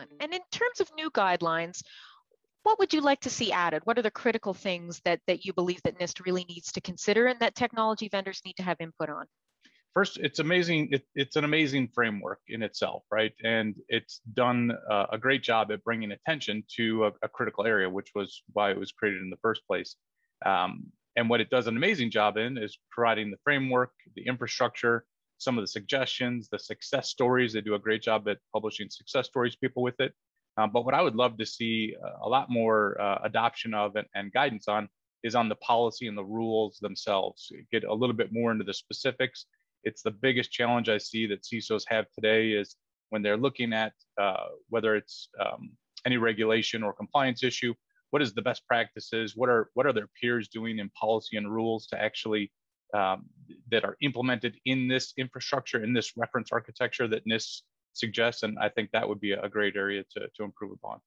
Excellent. And in terms of new guidelines, what would you like to see added? What are the critical things that you believe that NIST really needs to consider and that technology vendors need to have input on? First, it's amazing. It's an amazing framework in itself, right? And it's done a great job at bringing attention to a critical area, which was why it was created in the first place. And what it does an amazing job in is providing the framework, the infrastructure, some of the suggestions, the success stories. They do a great job at publishing success stories, people with it. But what I would love to see a lot more adoption of and guidance on is on the policy and the rules themselves. Get a little bit more into the specifics. It's the biggest challenge I see that CISOs have today is when they're looking at whether it's any regulation or compliance issue, what is the best practices? What are their peers doing in policy and rules to actually that are implemented in this infrastructure, in this reference architecture that NIST suggests? And I think that would be a great area to improve upon.